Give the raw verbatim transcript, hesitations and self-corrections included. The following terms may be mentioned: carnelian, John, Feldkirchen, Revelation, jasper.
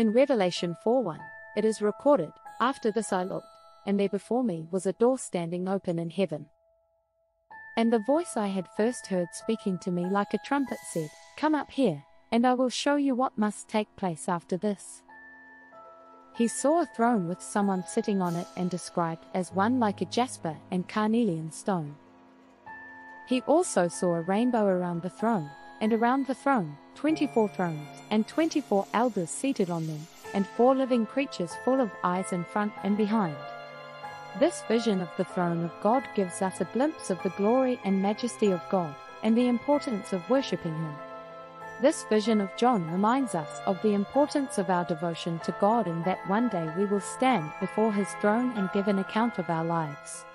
In Revelation four one, it is recorded, "After this I looked, and there before me was a door standing open in heaven. And the voice I had first heard speaking to me like a trumpet said, 'Come up here, and I will show you what must take place after this.'" He saw a throne with someone sitting on it and described as one like a jasper and carnelian stone. He also saw a rainbow around the throne, and around the throne, twenty-four thrones, and twenty-four elders seated on them, and four living creatures full of eyes in front and behind. This vision of the throne of God gives us a glimpse of the glory and majesty of God, and the importance of worshipping Him. This vision of John reminds us of the importance of our devotion to God, and that one day we will stand before His throne and give an account of our lives.